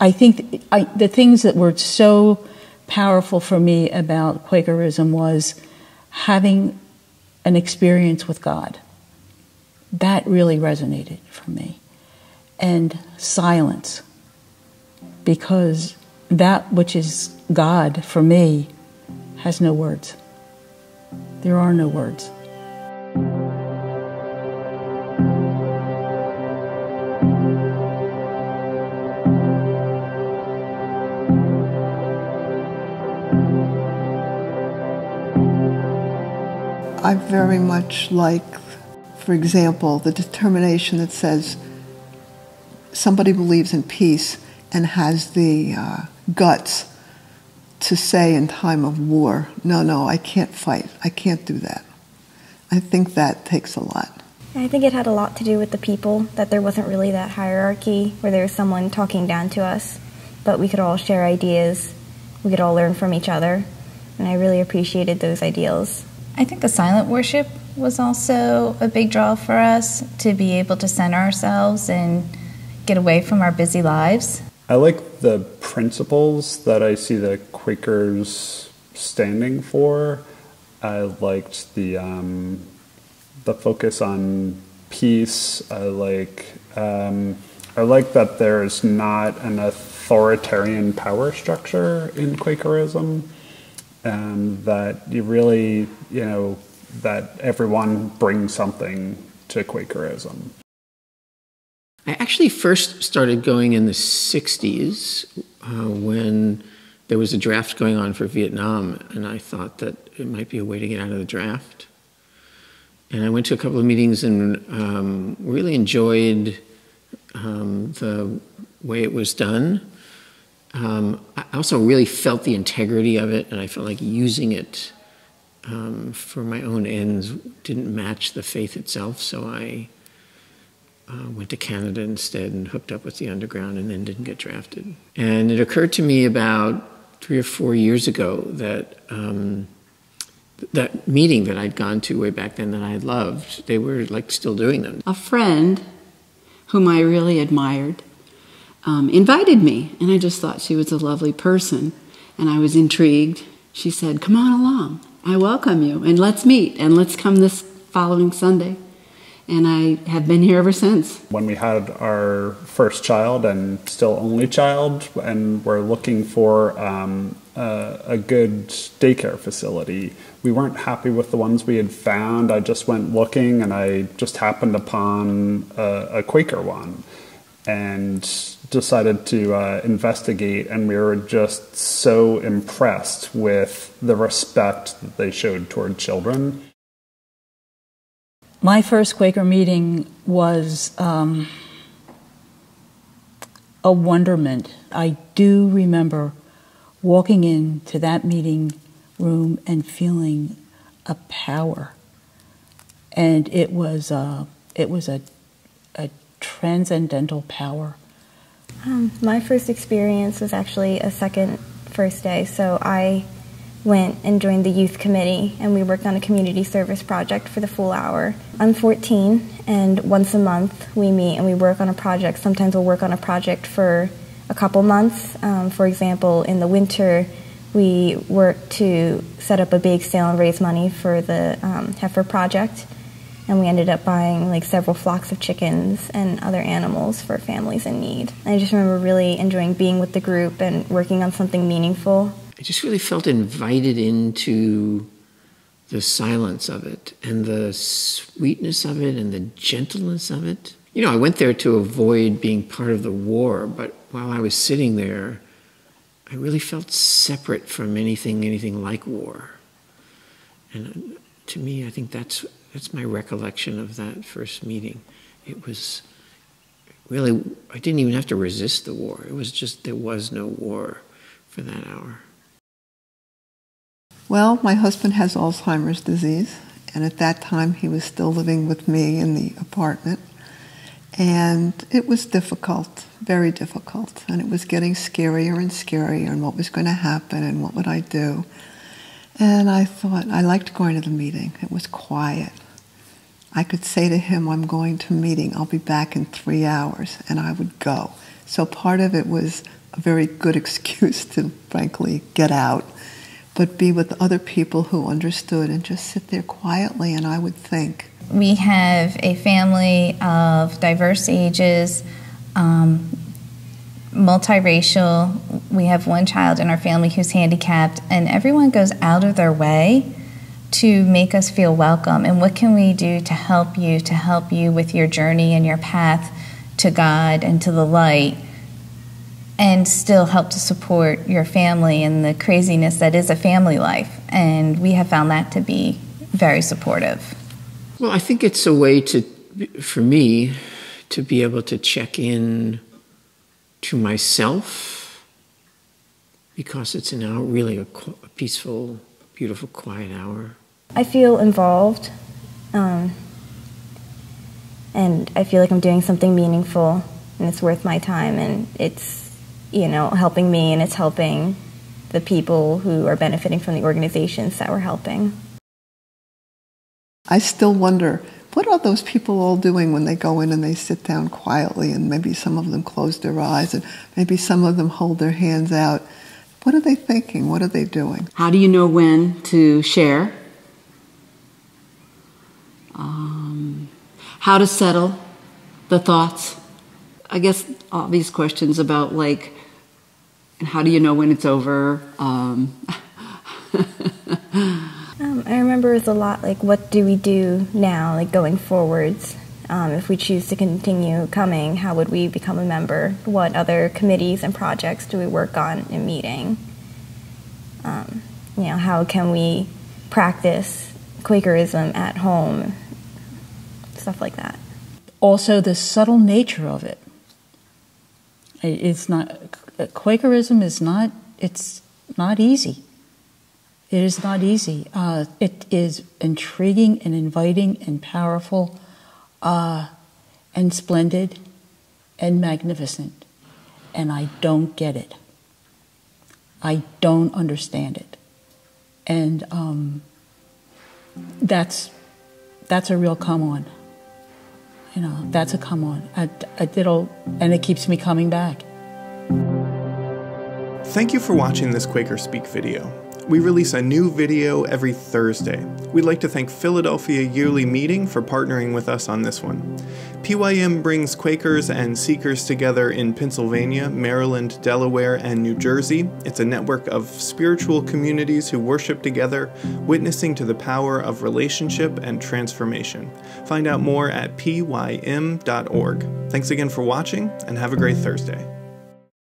I think the things that were so powerful for me about Quakerism was having an experience with God. That really resonated for me. And silence, because that which is God for me has no words. There are no words. I very much like, for example, the determination that says somebody believes in peace and has the guts to say in time of war, no, no, I can't fight. I can't do that. I think that takes a lot. I think it had a lot to do with the people, that there wasn't really that hierarchy where there was someone talking down to us, but we could all share ideas, we could all learn from each other, and I really appreciated those ideals. I think the silent worship was also a big draw for us, to be able to center ourselves and get away from our busy lives. I like the principles that I see the Quakers standing for. I liked the focus on peace. I like that there's not an authoritarian power structure in Quakerism. That you really, that everyone brings something to Quakerism. I actually first started going in the 60s when there was a draft going on for Vietnam, and I thought that it might be a way to get out of the draft. And I went to a couple of meetings and really enjoyed the way it was done. I also really felt the integrity of it, and I felt like using it for my own ends didn't match the faith itself, so I went to Canada instead and hooked up with the underground and then didn't get drafted. And it occurred to me about 3 or 4 years ago that that meeting that I'd gone to way back then that I loved, they were like still doing them. A friend whom I really admired invited me, and I just thought she was a lovely person, and I was intrigued. She said, come on along, I welcome you, and let's meet, and let's come this following Sunday. And I have been here ever since. When we had our first child, and still only child, and we're looking for a good daycare facility, we weren't happy with the ones we had found. I just went looking, and I just happened upon a Quaker one, and decided to investigate, and we were just so impressed with the respect that they showed toward children. My first Quaker meeting was a wonderment. I do remember walking into that meeting room and feeling a power, and it was a transcendental power. My first experience was actually a first day, so I went and joined the youth committee, and we worked on a community service project for the full hour. I'm 14, and once a month we meet and we work on a project. Sometimes we'll work on a project for a couple months. For example, in the winter we worked to set up a bake sale and raise money for the heifer project, and we ended up buying like several flocks of chickens and other animals for families in need. I just remember really enjoying being with the group and working on something meaningful. I just really felt invited into the silence of it and the sweetness of it and the gentleness of it. You know, I went there to avoid being part of the war, but while I was sitting there, I really felt separate from anything like war. And to me, I think that's my recollection of that first meeting. It was really, I didn't even have to resist the war. It was just, there was no war for that hour. Well, my husband has Alzheimer's disease, and at that time he was still living with me in the apartment. And it was difficult, very difficult. And it was getting scarier and scarier, and what was going to happen and what would I do. And I thought, I liked going to the meeting. It was quiet. I could say to him, I'm going to a meeting. I'll be back in 3 hours. And I would go. So part of it was a very good excuse to, frankly, get out, but be with other people who understood and just sit there quietly, and I would think. We have a family of diverse ages, multiracial. We have one child in our family who's handicapped, and everyone goes out of their way to make us feel welcome. And what can we do to help you with your journey and your path to God and to the light, and still help to support your family and the craziness that is a family life? And we have found that to be very supportive. Well, I think it's a way to, for me, to be able to check in to myself, because it's now really a peaceful, beautiful, quiet hour. I feel involved, and I feel like I'm doing something meaningful, and it's worth my time, and it's, you know, helping me, and it's helping the people who are benefiting from the organizations that we're helping. I still wonder, what are those people all doing when they go in and they sit down quietly, and maybe some of them close their eyes, and maybe some of them hold their hands out? What are they thinking? What are they doing? How do you know when to share? How to settle the thoughts? I guess all these questions about, like, how do you know when it's over? I remember it was a lot like, what do we do now, like going forwards? If we choose to continue coming, how would we become a member? What other committees and projects do we work on in meeting? You know, how can we practice Quakerism at home? Stuff like that. Also, the subtle nature of it. It's not, Quakerism is not, it's not easy. It is not easy. It is intriguing and inviting and powerful. And splendid and magnificent, and I don't get it. I don't understand it, and that's a real come on. You know, that's a come on. And it keeps me coming back. Thank you for watching this QuakerSpeak video. We release a new video every Thursday. We'd like to thank Philadelphia Yearly Meeting for partnering with us on this one. PYM brings Quakers and Seekers together in Pennsylvania, Maryland, Delaware, and New Jersey. It's a network of spiritual communities who worship together, witnessing to the power of relationship and transformation. Find out more at pym.org. Thanks again for watching, and have a great Thursday.